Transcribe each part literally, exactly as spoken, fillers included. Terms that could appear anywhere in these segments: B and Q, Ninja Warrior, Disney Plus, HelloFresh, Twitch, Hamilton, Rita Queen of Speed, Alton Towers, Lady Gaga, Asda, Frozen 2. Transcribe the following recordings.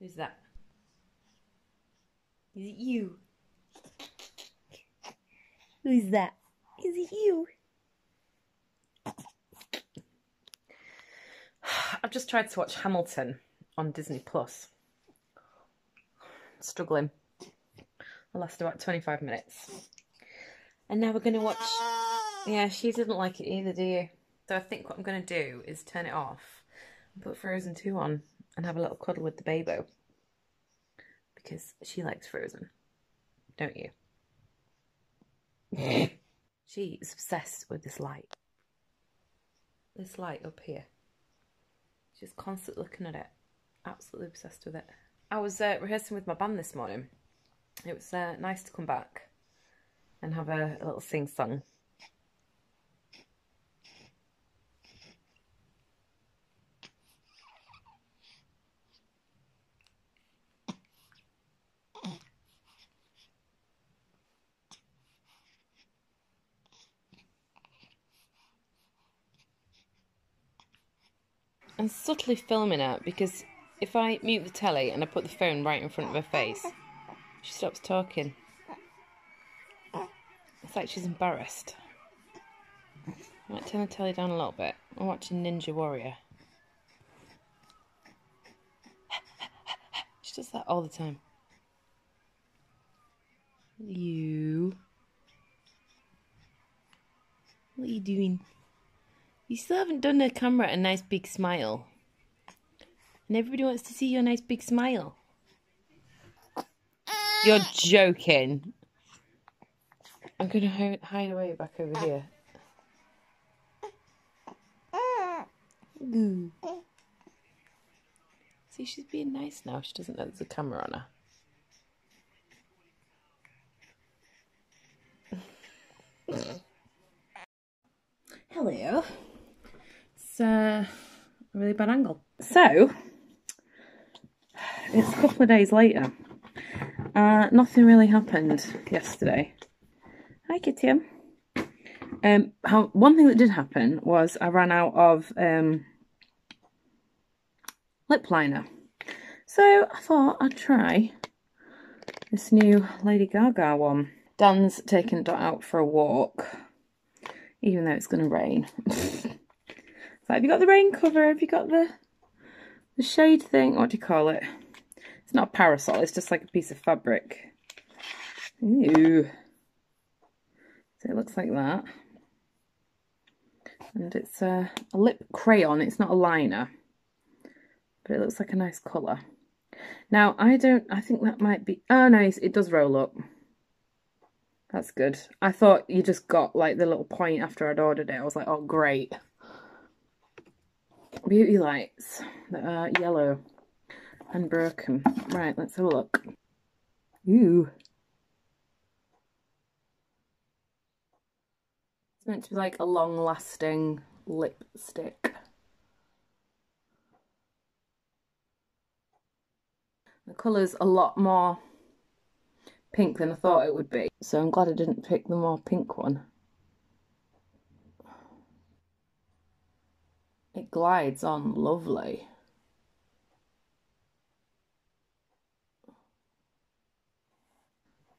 Who's that? Is it you? Who's that? Is it you? I've just tried to watch Hamilton on Disney Plus. Struggling. I lasted about twenty-five minutes. And now we're going to watch... Yeah, she doesn't like it either, do you? So I think what I'm going to do is turn it off and put Frozen two on and have a little cuddle with the babo. Because she likes Frozen. Don't you? She is obsessed with this light. This light up here. She's constantly looking at it. Absolutely obsessed with it. I was uh, rehearsing with my band this morning. It was uh, nice to come back and have a, a little sing-song. I'm subtly filming her because if I mute the telly and I put the phone right in front of her face, she stops talking. It's like she's embarrassed. I might turn the telly down a little bit. I'm watching Ninja Warrior. She does that all the time. You. What are you doing? You still haven't done the camera a nice big smile. And everybody wants to see your nice big smile. You're joking. I'm going to hide away back over here. Ooh. See, she's being nice now. She doesn't know there's a camera on her. Hello. It's uh, a really bad angle. So, it's a couple of days later. Uh, nothing really happened yesterday. Hi, Kitty. Um, how, one thing that did happen was I ran out of um, lip liner. So I thought I'd try this new Lady Gaga one. Dan's taken Dot out for a walk, even though it's going to rain. It's like, have you got the rain cover? Have you got the, the shade thing? What do you call it? It's not a parasol, it's just like a piece of fabric. Ew. So it looks like that. And it's a, a lip crayon, it's not a liner. But it looks like a nice colour. Now, I don't, I think that might be, oh no, it does roll up. That's good. I thought you just got like the little point after I'd ordered it. I was like, oh great. Beauty lights that are yellow. And broken. Right, let's have a look. Ooh. It's meant to be like a long-lasting lipstick. The colour's a lot more pink than I thought it would be. So I'm glad I didn't pick the more pink one. It glides on lovely.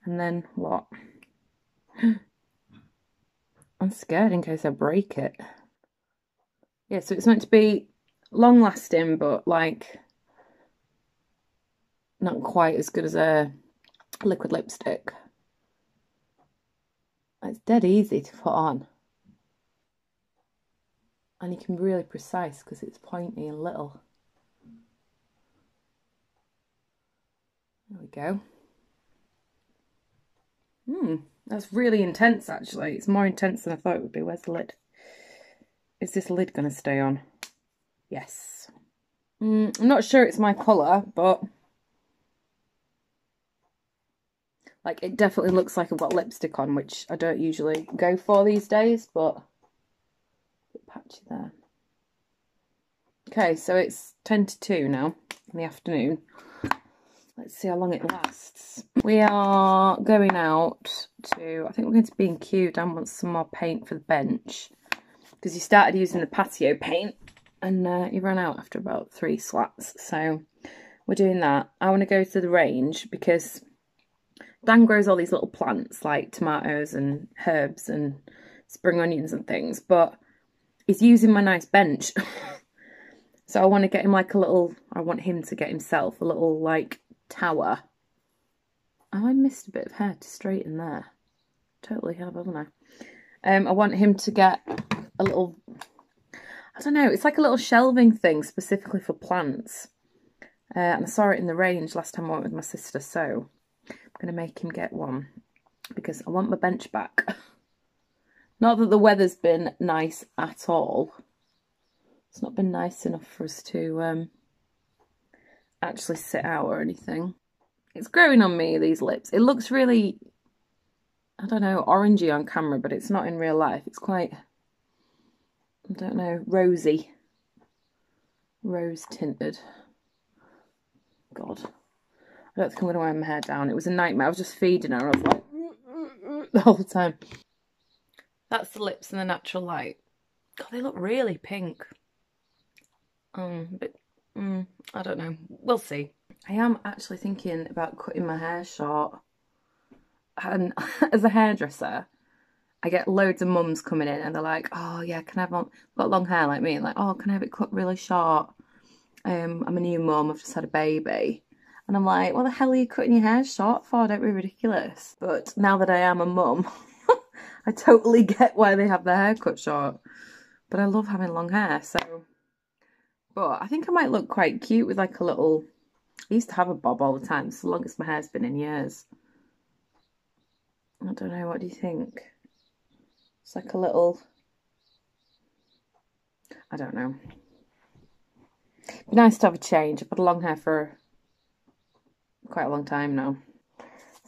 And then what? I'm scared in case I break it. Yeah, so it's meant to be long lasting, but like not quite as good as a liquid lipstick. It's dead easy to put on. And you can be really precise because it's pointy and little. There we go. Hmm, that's really intense actually. It's more intense than I thought it would be. Where's the lid? Is this lid going to stay on? Yes. Mm, I'm not sure it's my colour, but... Like, it definitely looks like I've got lipstick on, which I don't usually go for these days, but... A bit patchy there. Okay, so it's ten to two now in the afternoon. Let's see how long it lasts. We are going out to, I think we're going to B and Q. Dan wants some more paint for the bench. Because he started using the patio paint and uh, he ran out after about three slats. So we're doing that. I want to go to the range because Dan grows all these little plants like tomatoes and herbs and spring onions and things, but he's using my nice bench. So I want to get him like a little, I want him to get himself a little like tower. Oh, I missed a bit of hair to straighten there. Totally have, haven't I? Um, I want him to get a little, I don't know, it's like a little shelving thing specifically for plants. Uh, and I saw it in the range last time I went with my sister, so I'm going to make him get one because I want my bench back. Not that the weather's been nice at all. It's not been nice enough for us to um, actually sit out or anything. It's growing on me, these lips. It looks really, I don't know, orangey on camera, but it's not in real life. It's quite, I don't know, rosy. Rose tinted. God. I don't think I'm going to wear my hair down. It was a nightmare. I was just feeding her. I was like, the whole time. That's the lips in the natural light. God, they look really pink. Um, but mm, I don't know. We'll see. I am actually thinking about cutting my hair short. And as a hairdresser, I get loads of mums coming in and they're like, "Oh yeah, can I have long, got long hair like me?" And like, "Oh, can I have it cut really short? Um, I'm a new mum. I've just had a baby." And I'm like, "What the hell are you cutting your hair short for? Don't be ridiculous." But now that I am a mum. I totally get why they have their hair cut short, but I love having long hair, so... But I think I might look quite cute with like a little... I used to have a bob all the time. It's the longest my hair's been in years. I don't know, what do you think? It's like a little... I don't know. It'd be nice to have a change. I've had long hair for quite a long time now.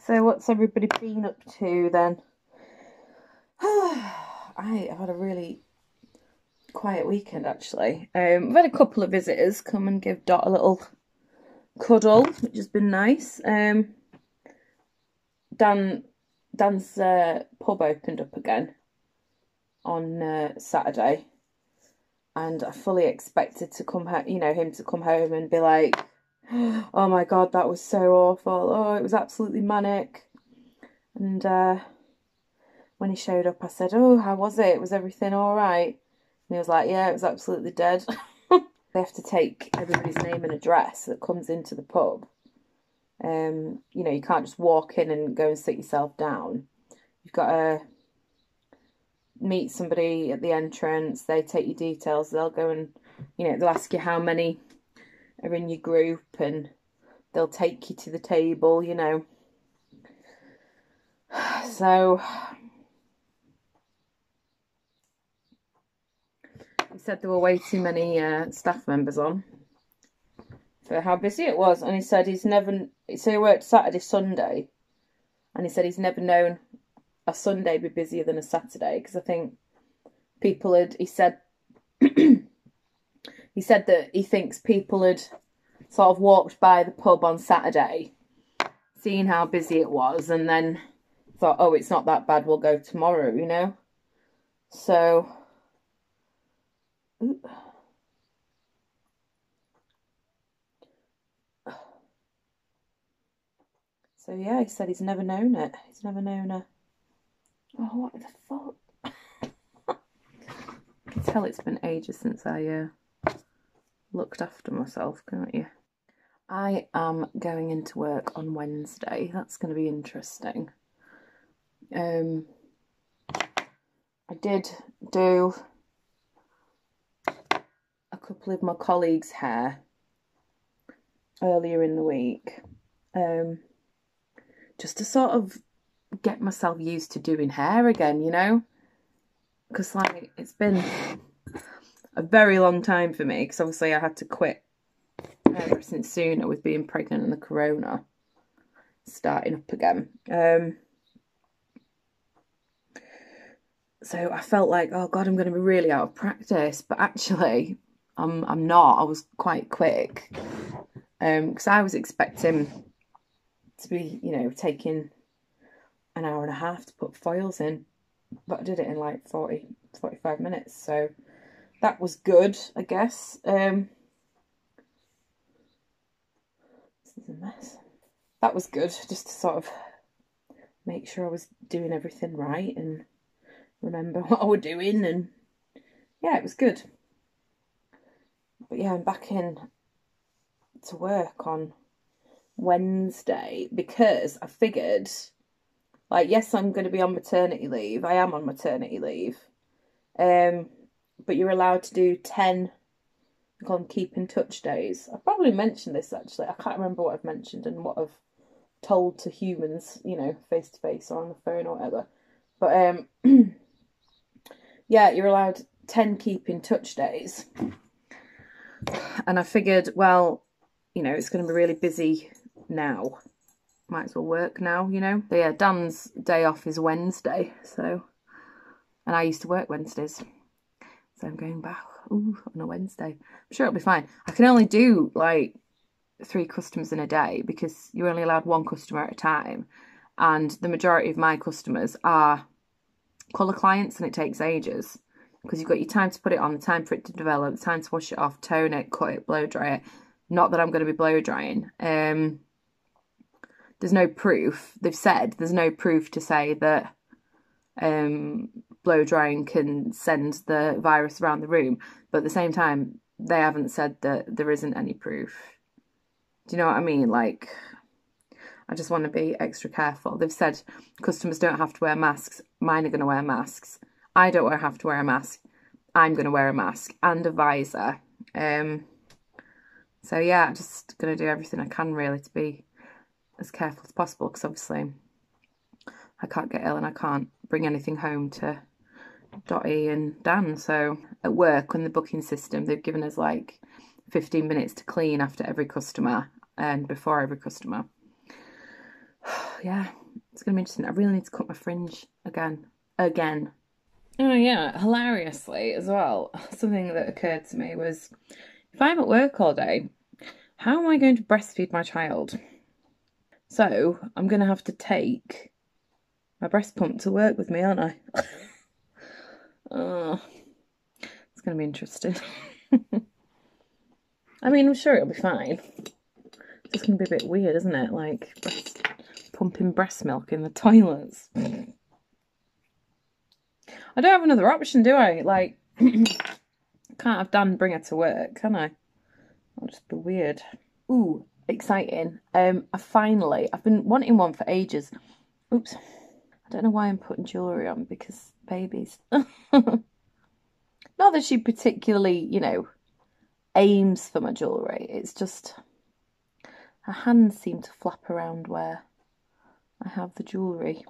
So what's everybody been up to then? I have had a really quiet weekend actually. Um, I've had a couple of visitors come and give Dot a little cuddle, which has been nice. Um, Dan, Dan's uh, pub opened up again on uh, Saturday, and I fully expected to come home, you know, him to come home and be like, "Oh my God, that was so awful. Oh, it was absolutely manic." And uh, when he showed up, I said, "Oh, how was it? Was everything all right?" And he was like, "Yeah, it was absolutely dead." They have to take everybody's name and address that comes into the pub. Um, you know, you can't just walk in and go and sit yourself down. You've got to meet somebody at the entrance. They take your details. They'll go and, you know, they'll ask you how many are in your group, and they'll take you to the table, you know. So... He said there were way too many uh, staff members on for how busy it was, and he said he's never. So he worked Saturday, Sunday, and he said he's never known a Sunday be busier than a Saturday, because I think people had. He said he said that he thinks people had sort of walked by the pub on Saturday, seen how busy it was, and then thought, "Oh, it's not that bad. We'll go tomorrow," you know. So. So yeah, he said he's never known it. He's never known a... Oh, what the fuck? I can tell it's been ages since I uh, looked after myself, can't you? I am going into work on Wednesday. That's going to be interesting. Um, I did do... couple of my colleagues' hair earlier in the week, um, just to sort of get myself used to doing hair again, you know, because like it's been a very long time for me, because obviously I had to quit hairdressing sooner with being pregnant and the corona starting up again. Um, so I felt like, oh God, I'm going to be really out of practice, but actually. I'm, I'm not, I was quite quick, because um, I was expecting to be, you know, taking an hour and a half to put foils in, but I did it in like forty, forty-five minutes, so that was good, I guess. Um, This is a mess. That was good, just to sort of make sure I was doing everything right and remember what I was doing, and yeah, it was good. But yeah, I'm back in to work on Wednesday because I figured, like, yes, I'm going to be on maternity leave. I am on maternity leave. Um, but you're allowed to do ten on keep in touch days. I've probably mentioned this, actually. I can't remember what I've mentioned and what I've told to humans, you know, face to face or on the phone or whatever. But um, yeah, you're allowed ten keep in touch days. And I figured, well, you know, it's going to be really busy now. Might as well work now, you know. But yeah, Dan's day off is Wednesday, so... And I used to work Wednesdays. So I'm going back ooh, on a Wednesday. I'm sure it'll be fine. I can only do, like, three customers in a day because you're only allowed one customer at a time. And the majority of my customers are colour clients, and it takes ages. Because you've got your time to put it on, the time for it to develop, the time to wash it off, tone it, cut it, blow dry it. Not that I'm going to be blow drying. Um, there's no proof. They've said there's no proof to say that um, blow drying can send the virus around the room. But at the same time, they haven't said that there isn't any proof. Do you know what I mean? Like, I just want to be extra careful. They've said customers don't have to wear masks. Mine are going to wear masks. I don't have to wear a mask. I'm going to wear a mask and a visor. Um, so yeah, I'm just going to do everything I can really to be as careful as possible, because obviously I can't get ill and I can't bring anything home to Dottie and Dan. So at work, on the booking system, they've given us like fifteen minutes to clean after every customer and before every customer. Yeah, it's going to be interesting. I really need to cut my fringe again. Again. Oh yeah, hilariously as well, something that occurred to me was, if I'm at work all day, how am I going to breastfeed my child? So I'm going to have to take my breast pump to work with me, aren't I? Oh, it's going to be interesting. I mean, I'm sure it'll be fine. It's going to be a bit weird, isn't it? Like, breast, pumping breast milk in the toilets. I don't have another option, do I? Like, can't have Dan bring her to work, can I? That'll just be weird. Ooh, exciting. Um, I finally, I've been wanting one for ages. Oops. I don't know why I'm putting jewellery on, because babies. Not that she particularly, you know, aims for my jewellery. It's just her hands seem to flap around where I have the jewellery.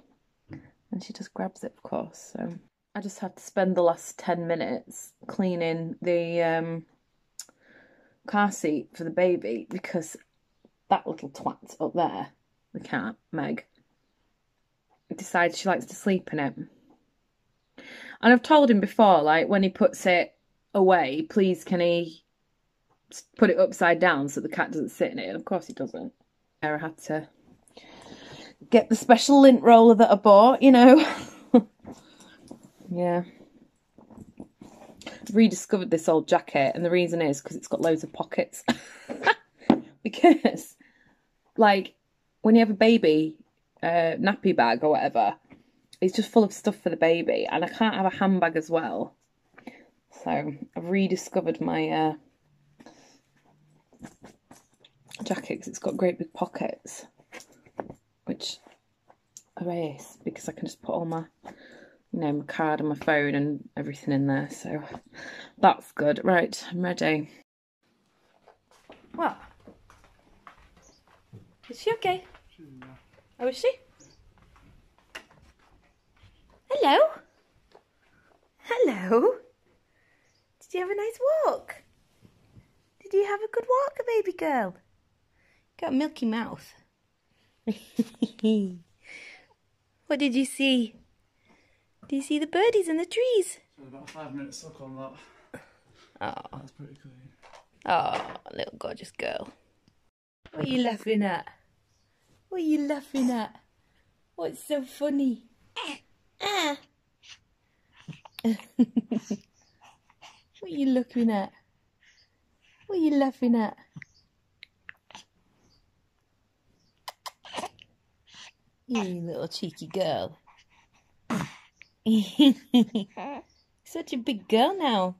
And she just grabs it, of course, so... I just had to spend the last ten minutes cleaning the um, car seat for the baby, because that little twat up there, the cat, Meg, decides she likes to sleep in it. And I've told him before, like, when he puts it away, please can he put it upside down so the cat doesn't sit in it, and of course he doesn't. I had to get the special lint roller that I bought, you know. Yeah, rediscovered this old jacket, and the reason is because it's got loads of pockets. Because, like, when you have a baby uh, nappy bag or whatever, it's just full of stuff for the baby, and I can't have a handbag as well. So I've rediscovered my uh, jacket, because it's got great big pockets, which I erase because I can just put all my... you know, my card and my phone and everything in there, so that's good. Right, I'm ready. What? Is she okay? Yeah. Oh, is she? Hello? Hello? Did you have a nice walk? Did you have a good walk, baby girl? Got a milky mouth. What did you see? Do you see the birdies in the trees? About five minutes stuck on that. Oh, that's pretty clean. Oh, little gorgeous girl. What are you laughing at? What are you laughing at? What's so funny? What are you looking at? What are you laughing at? You little cheeky girl. Such a big girl now.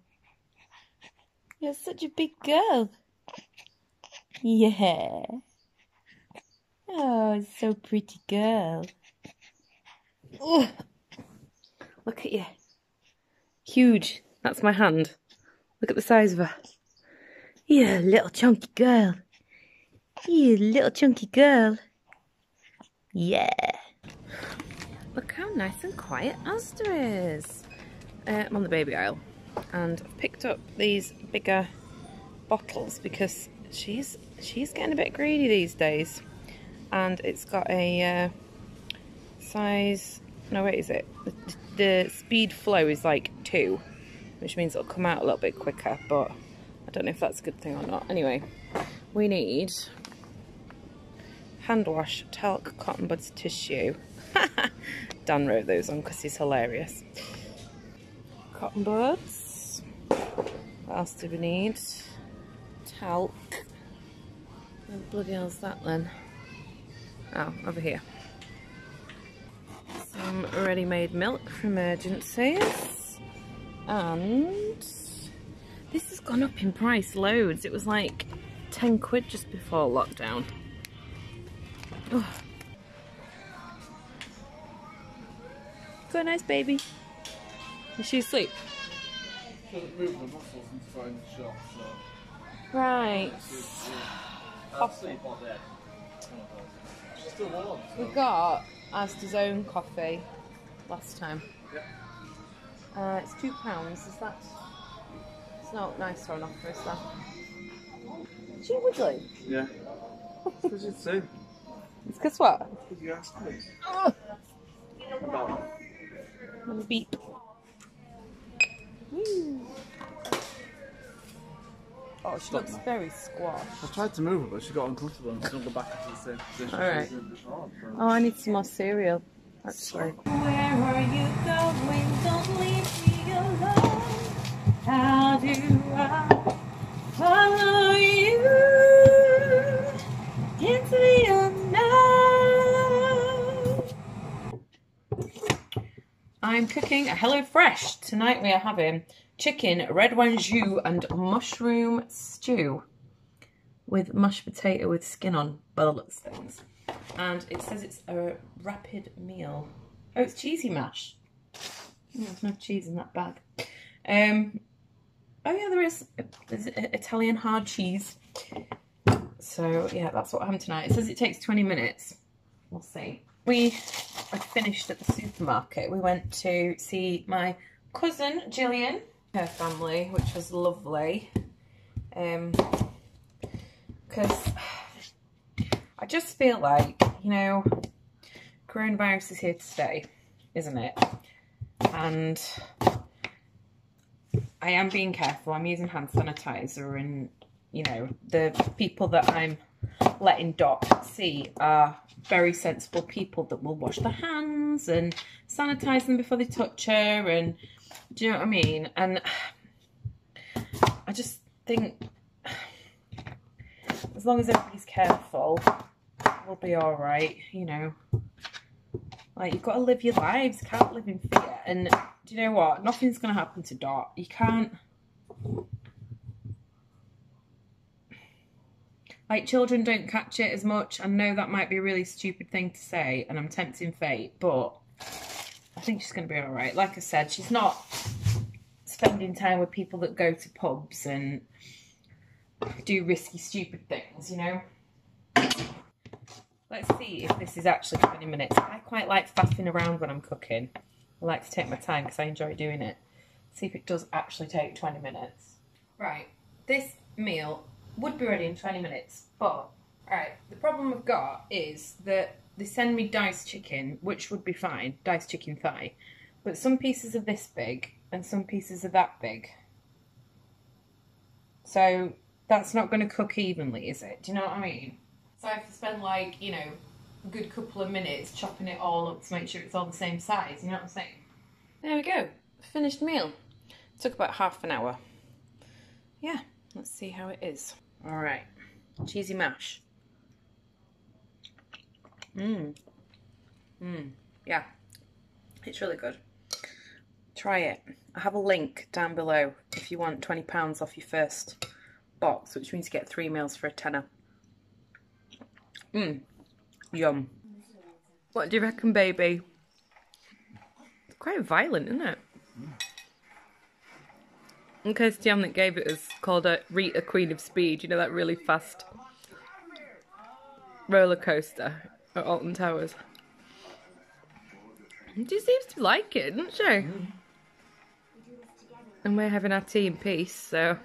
You're such a big girl. Yeah. Oh, so pretty girl. Oh, look at you. Huge. That's my hand. Look at the size of her. You little chunky girl. You little chunky girl. Yeah. Look how nice and quiet Asda is. Uh, I'm on the baby aisle and I've picked up these bigger bottles because she's she's getting a bit greedy these days. And it's got a uh, size, no wait is it? The, the speed flow is like two, which means it'll come out a little bit quicker, but I don't know if that's a good thing or not. Anyway, we need hand wash, talc, cotton buds, tissue. Dan wrote those on because he's hilarious. Cotton buds. What else do we need? Talc. Where the bloody hell's that then? Oh, over here. Some ready-made milk for emergencies. And this has gone up in price loads. It was like ten quid just before lockdown. Oh. Go nice baby. Is she asleep? She doesn't move the muscles until I'm in the shop, so. Right. Hop sleep all day. Still warm, so. We got Asda's own coffee last time. Yep. Uh, it's two pounds. Is that? It's not nice for an offer, is that? Is she wiggly? Yeah. What did you say? Guess what? Did you ask me? Oh. Let me beep. Woo. Oh, she looks very squashed. I tried to move her, but she got uncomfortable and snuggled back into the same position. Alright. Oh, I need some more cereal, actually. Where are you going? Don't leave me alone. How do I follow you into the unknown? I'm cooking a HelloFresh. Tonight we are having chicken, red wanzhou and mushroom stew with mashed potato with skin on by the looks of things. And it says it's a rapid meal. Oh, it's cheesy mash. Oh, there's no cheese in that bag. Um, oh yeah, there is there's Italian hard cheese. So yeah, that's what I'm having tonight. It says it takes twenty minutes. We'll see. We finished at the supermarket. We went to see my cousin Gillian, her family, which was lovely, um because I just feel like, you know, coronavirus is here to stay, isn't it? And I am being careful. I'm using hand sanitizer, and you know, the people that I'm letting Doc see are very sensible people that will wash their hands and sanitize them before they touch her, and do you know what I mean? And I just think as long as everybody's careful, we'll be all right, you know. Like, you've got to live your lives, you can't live in fear. And do you know what? Nothing's going to happen to Dot. You can't. Like, children don't catch it as much. I know that might be a really stupid thing to say, and I'm tempting fate, but I think she's going to be all right. Like I said, she's not spending time with people that go to pubs and do risky, stupid things, you know? Let's see if this is actually twenty minutes. I quite like faffing around when I'm cooking. I like to take my time because I enjoy doing it. See if it does actually take twenty minutes. Right, this meal would be ready in twenty minutes, but alright, the problem I've got is that they send me diced chicken, which would be fine, diced chicken thigh, but some pieces are this big and some pieces are that big, so that's not going to cook evenly, is it? Do you know what I mean? So I have to spend, like, you know, a good couple of minutes chopping it all up to make sure it's all the same size, you know what I'm saying? There we go, finished meal. It took about half an hour. Yeah, let's see how it is. All right, cheesy mash. Mmm. Mm, yeah, it's really good. Try it. I have a link down below if you want twenty pounds off your first box, which means you get three meals for a tenner. Mmm, yum. What do you reckon, baby? It's quite violent, isn't it? In case Tiam that gave it us called a Rita Queen of Speed, you know, that really fast roller coaster at Alton Towers. She seems to like it, doesn't she? Mm. And we're having our tea in peace, so...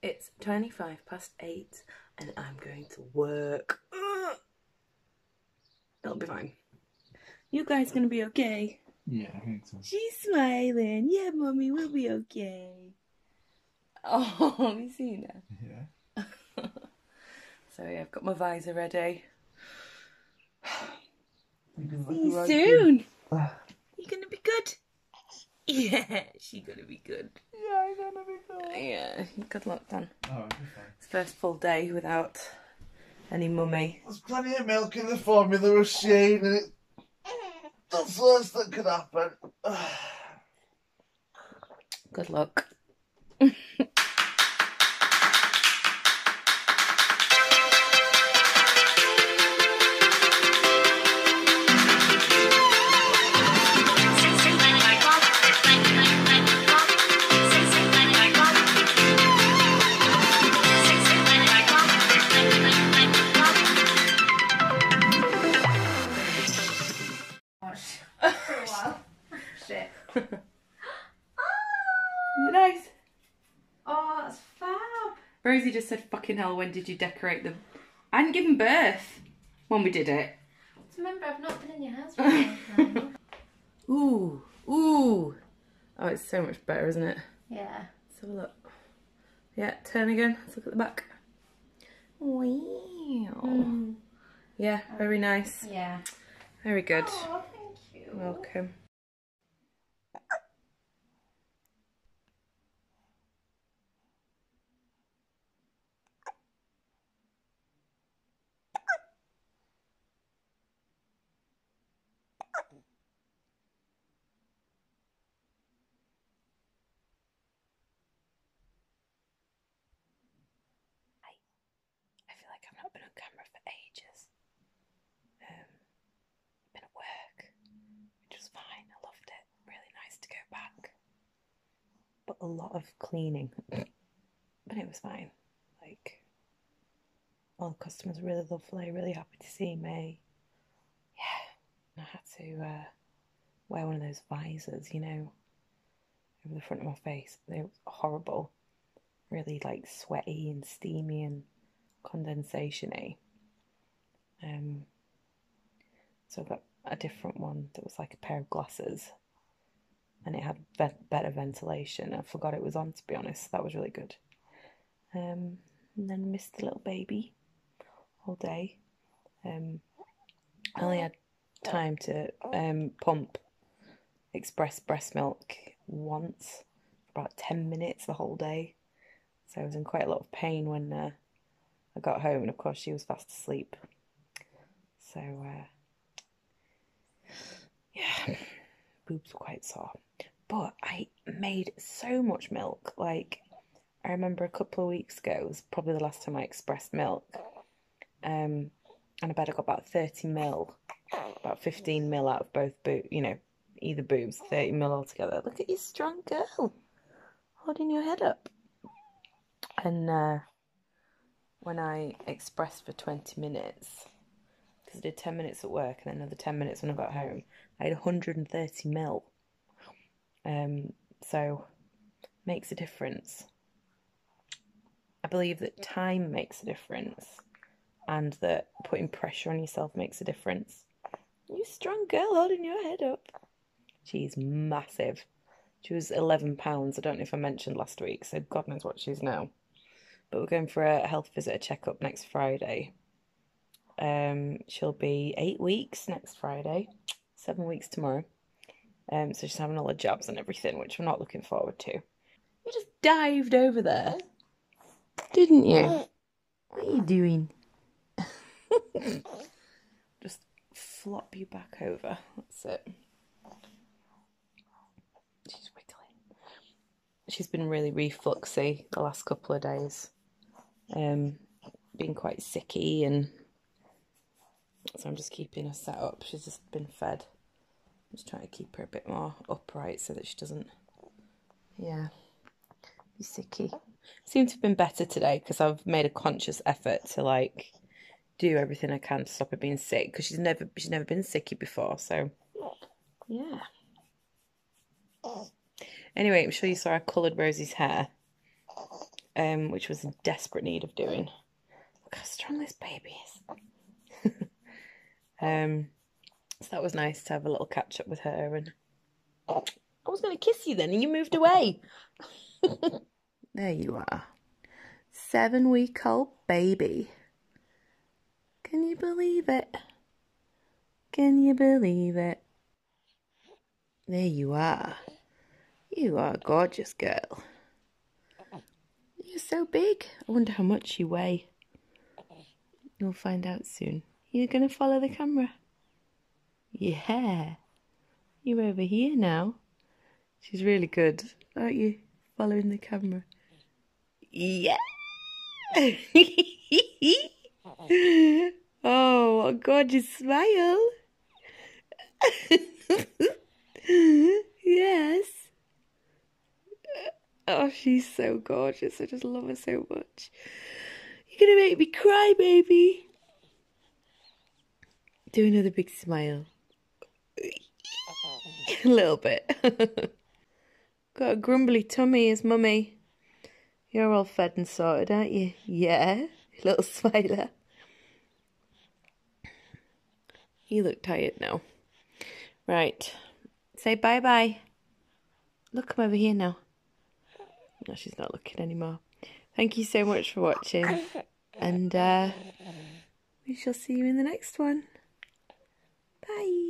It's twenty-five past eight and I'm going to work. Ugh. It'll be fine. You guys gonna be okay? Yeah, I think so. She's smiling. Yeah, Mummy, we'll be okay. Oh, have you seen her? Yeah. So yeah, I've got my visor ready. See you soon. You gonna be good? Yeah, she's gonna be good. Yeah, I'm gonna be good. Yeah, good luck, Dan. Oh, okay. It's first full day without any mummy. There's plenty of milk in the formula of Shane, and it... that's the worst that could happen. Good luck. Rosie just said, fucking hell, when did you decorate them? I hadn't given birth when we did it. Just remember, I've not been in your house for a long time. Ooh, ooh. Oh, it's so much better, isn't it? Yeah. Let's have a look. Yeah, turn again. Let's look at the back. Wow. Mm. Yeah, very nice. Yeah. Very good. Oh, thank you. Welcome. I've not been on camera for ages. Um, been at work, which was fine. I loved it. Really nice to go back, but a lot of cleaning. But it was fine. Like, all the customers were really lovely. Really happy to see me. Yeah, and I had to uh, wear one of those visors, you know, over the front of my face. It was horrible. Really like sweaty and steamy and condensation-y. Um, so I got a different one that was like a pair of glasses, and it had be better ventilation. I forgot it was on, to be honest. That was really good. Um, and then missed the little baby all day. Um, I only had time to um, pump express breast milk once, for about ten minutes the whole day. So I was in quite a lot of pain when uh, I got home, and of course she was fast asleep. So uh, yeah, boobs were quite sore, but I made so much milk. Like, I remember a couple of weeks ago, it was probably the last time I expressed milk, um, and I bet I got about thirty mil, about fifteen mil out of both boobs, you know, either boobs, thirty mil altogether. Look at you, strong girl, holding your head up. And uh, when I expressed for twenty minutes, because I did ten minutes at work and another ten minutes when I got home, I had one hundred thirty mil. Um, so, makes a difference. I believe that time makes a difference, and that putting pressure on yourself makes a difference. You strong girl holding your head up. She's massive. She was eleven pounds. I don't know if I mentioned last week, so God knows what she's now. But we're going for a health visit, a checkup next Friday. Um, she'll be eight weeks next Friday, seven weeks tomorrow. Um, so she's having all the jabs and everything, which we're not looking forward to. You just dived over there, didn't you? What are you doing? Just flop you back over. That's it. She's wiggling. She's been really refluxy the last couple of days. Um, been quite sicky, and so I'm just keeping her set up. She's just been fed. I'm just trying to keep her a bit more upright so that she doesn't, yeah, be sicky. Seems to have been better today because I've made a conscious effort to, like, do everything I can to stop her being sick, because she's never she's never been sicky before. So yeah. Anyway, I'm sure you saw I coloured Rosie's hair, um, which was in desperate need of doing. Look how strong this baby is. um, so that was nice to have a little catch up with her. And I was going to kiss you then, and you moved away. There you are, seven-week-old baby. Can you believe it? Can you believe it? There you are. You are a gorgeous girl. You're so big. I wonder how much you weigh. We'll find out soon. You're going to follow the camera. Yeah. You're over here now. She's really good, aren't you? Following the camera. Yeah. Oh, what a gorgeous smile. Yes. Oh, she's so gorgeous. I just love her so much. You're going to make me cry, baby. Do another big smile. A little bit. Got a grumbly tummy, is mummy. You're all fed and sorted, aren't you? Yeah. Little smiler. You look tired now. Right. Say bye-bye. Look, I'm over here now. No, she's not looking anymore. Thank you so much for watching. And uh, we shall see you in the next one. Bye.